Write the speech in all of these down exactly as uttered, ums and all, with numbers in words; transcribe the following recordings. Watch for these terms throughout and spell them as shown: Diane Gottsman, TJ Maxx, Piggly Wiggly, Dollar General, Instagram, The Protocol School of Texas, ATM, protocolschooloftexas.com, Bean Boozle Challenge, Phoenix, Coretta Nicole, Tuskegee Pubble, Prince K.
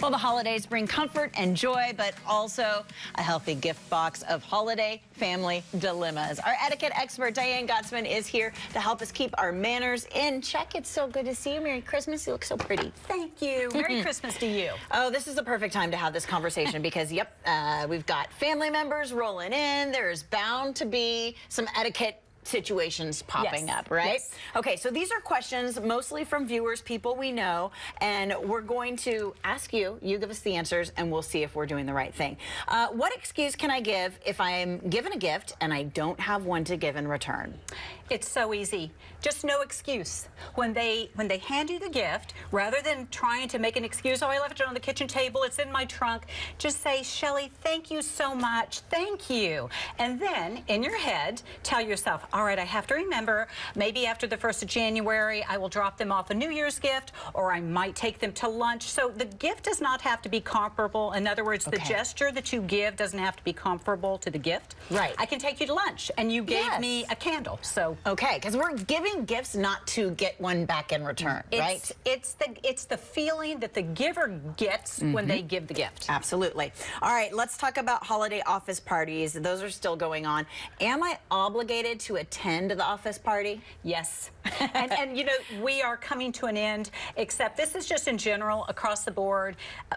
Well, the holidays bring comfort and joy, but also a healthy gift box of holiday family dilemmas. Our etiquette expert, Diane Gottsman, is here to help us keep our manners in check. It's so good to see you. Merry Christmas. You look so pretty. Thank you. Merry Christmas to you. Oh, this is the perfect time to have this conversation because, yep, uh, we've got family members rolling in. There's bound to be some etiquette situations popping yes. up, right? Yes. Okay, so these are questions mostly from viewers, people we know, and we're going to ask you, you give us the answers, and we'll see if we're doing the right thing. Uh, what excuse can I give if I'm given a gift and I don't have one to give in return? It's so easy. Just no excuse. When they when they hand you the gift, rather than trying to make an excuse, oh, I left it on the kitchen table, it's in my trunk, just say, Shelley, thank you so much, thank you. And then, in your head, tell yourself, all right, I have to remember, maybe after the first of January, I will drop them off a New Year's gift, or I might take them to lunch. So the gift does not have to be comparable. In other words, okay. the gesture that you give doesn't have to be comparable to the gift. Right. I can take you to lunch, and you gave yes. me a candle, so. Okay, because we're giving gifts not to get one back in return, it's, right? It's the, it's the feeling that the giver gets mm-hmm. when they give the gift. Absolutely. All right, let's talk about holiday office parties. Those are still going on. Am I obligated to attend the office party? Yes. and, and you know, we are coming to an end, except this is just in general, across the board.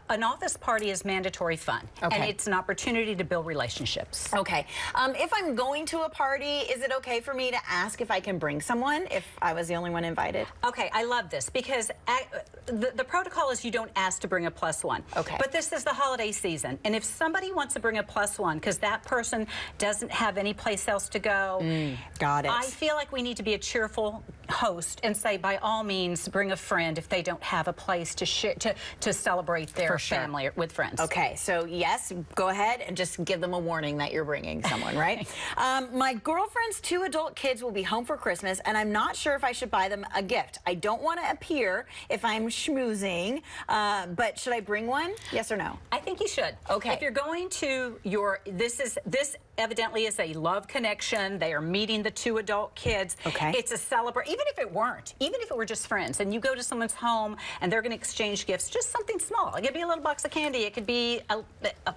An office party is mandatory fun. Okay. And it's an opportunity to build relationships. Okay. Um, if I'm going to a party, is it okay for me to ask if I can bring someone if I was the only one invited? Okay, I love this because I, the, the protocol is you don't ask to bring a plus one. Okay. But this is the holiday season. And if somebody wants to bring a plus one because that person doesn't have any place else to go, mm. Got it. I feel like we need to be a cheerful host and say, by all means, bring a friend if they don't have a place to share, to, to celebrate their sure. family with friends. Okay, so yes, go ahead and just give them a warning that you're bringing someone, right? um, my girlfriend's two adult kids will be home for Christmas, and I'm not sure if I should buy them a gift. I don't want to appear if I'm schmoozing, uh, but should I bring one? Yes or no? I think you should. Okay. If you're going to your, this is, this evidently is a love connection. They are meeting the two adult kids. Okay. It's a celebration. Even if it weren't, even if it were just friends, and you go to someone's home and they're going to exchange gifts, just something small. It could be a little box of candy. It could be a, a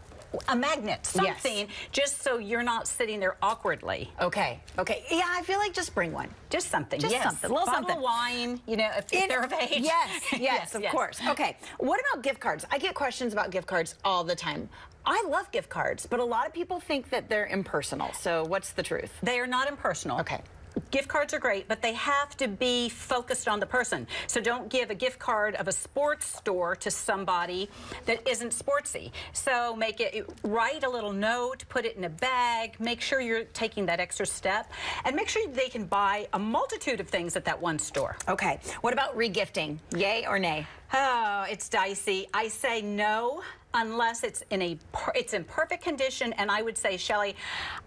a magnet, something, yes. just so you're not sitting there awkwardly. Okay. Okay. Yeah, I feel like just bring one. Just something. Just yes. something. A little bottle something. Of wine, you know, if, if they're of age. Yes. Yes, yes of yes. course. Okay. What about gift cards? I get questions about gift cards all the time. I love gift cards, but a lot of people think that they're impersonal. So what's the truth? They are not impersonal. Okay. Gift cards are great, but they have to be focused on the person. So don't give a gift card of a sports store to somebody that isn't sportsy. So make it, write a little note, put it in a bag, make sure you're taking that extra step, and make sure they can buy a multitude of things at that one store. Okay. What about regifting? Yay or nay? Oh, it's dicey. I say no. Unless it's in a it's in perfect condition, and I would say, Shelley,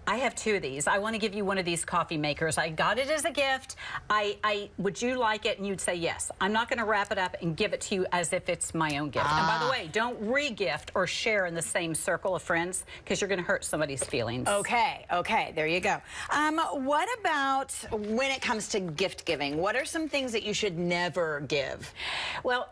I have two of these. I want to give you one of these coffee makers. I got it as a gift. I, I would you like it? And you'd say yes. I'm not going to wrap it up and give it to you as if it's my own gift. Ah. And by the way, don't re-gift or share in the same circle of friends because you're going to hurt somebody's feelings. Okay, okay, there you go. Um, what about when it comes to gift giving? What are some things that you should never give? Well,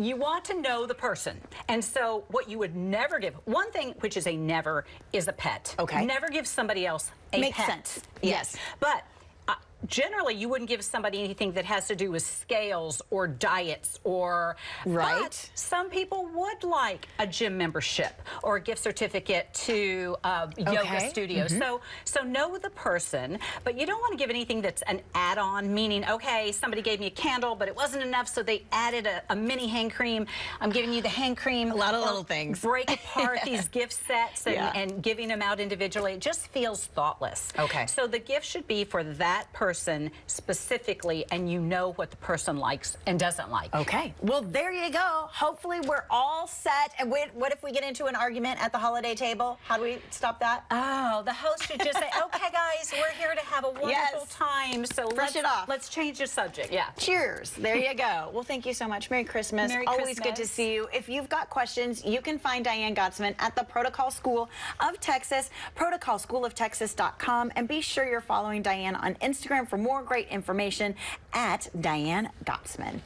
you want to know the person. And so what you would never give, one thing which is a never, is a pet. Okay. Never give somebody else a Makes pet. Makes sense. Yes. yes. But uh, generally, you wouldn't give somebody anything that has to do with scales or diets or... Right. But some people would like a gym membership or a gift certificate to a okay. yoga studio. Mm-hmm. So, so know the person, but you don't want to give anything that's an add-on, meaning, okay, somebody gave me a candle, but it wasn't enough, so they added a, a mini hand cream. I'm giving you the hand cream. A lot of little things. Break apart yeah. these gift sets and, yeah. and giving them out individually. It just feels thoughtless. Okay. So the gift should be for that person. person specifically, and you know what the person likes and doesn't like. Okay. Well, there you go. Hopefully we're all set. And we, what if we get into an argument at the holiday table? How do we stop that? Oh, the host should just say, okay, guys, we're here to have a wonderful yes. time, so Fresh let's, it off. let's change the subject. Yeah. Cheers. There you go. Well, thank you so much. Merry Christmas. Merry Always Christmas. Good to see you. If you've got questions, you can find Diane Gottsman at the Protocol School of Texas, protocol school of texas dot com, and be sure you're following Diane on Instagram for more great information at Diane Gottsman.